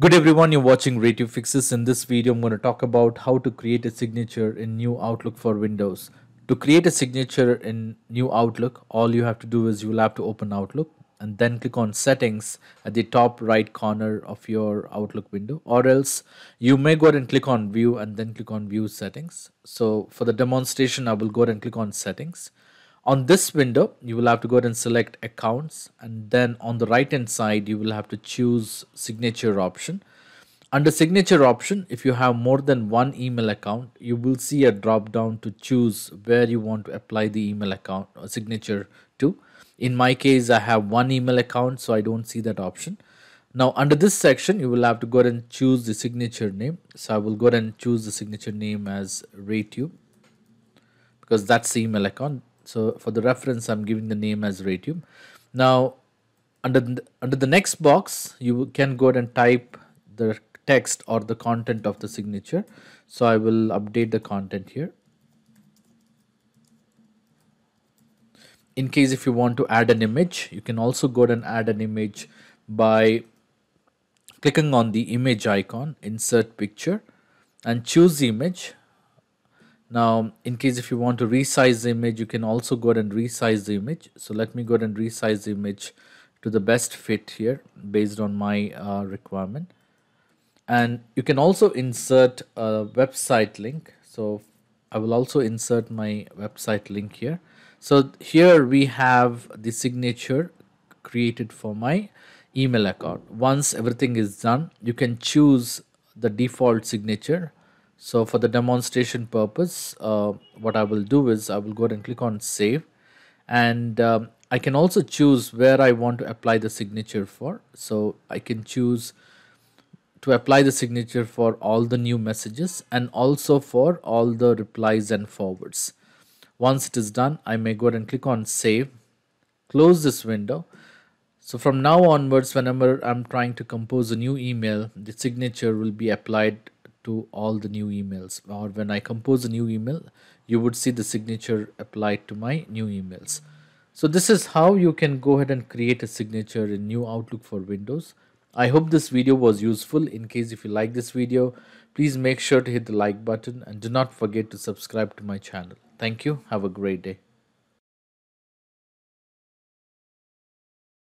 Good everyone, you're watching Radio Fixes. In this video, I'm going to talk about how to create a signature in new Outlook for Windows. To create a signature in new Outlook, all you have to do is you'll have to open Outlook and then click on Settings at the top right corner of your Outlook window, or else you may go ahead and click on View and then click on View Settings. So for the demonstration, I will go ahead and click on Settings. On this window, you will have to go ahead and select Accounts, and then on the right hand side, you will have to choose Signature option. Under Signature option, if you have more than one email account, you will see a drop down to choose where you want to apply the email account or signature to. In my case, I have one email account, so I don't see that option. Now under this section, you will have to go ahead and choose the signature name. So I will go ahead and choose the signature name as RayTube, because that's the email account. So for the reference, I'm giving the name as RayTube. Now under the next box, you can go ahead and type the text or the content of the signature. So I will update the content here. In case if you want to add an image, you can also go ahead and add an image by clicking on the image icon, insert picture, and choose the image. Now, in case if you want to resize the image, you can also go ahead and resize the image. So let me go ahead and resize the image to the best fit here based on my requirement. And you can also insert a website link. So I will also insert my website link here. So here we have the signature created for my email account. Once everything is done, you can choose the default signature. So for the demonstration purpose, what I will do is I will go ahead and click on Save, and I can also choose where I want to apply the signature for. So I can choose to apply the signature for all the new messages and also for all the replies and forwards. Once it is done, I may go ahead and click on Save, close this window. So from now onwards, whenever I'm trying to compose a new email, the signature will be applied to all the new emails, or when I compose a new email, you would see the signature applied to my new emails. So this is how you can go ahead and create a signature in new Outlook for Windows. I hope this video was useful. In case if you like this video, please make sure to hit the like button and do not forget to subscribe to my channel. Thank you. Have a great day.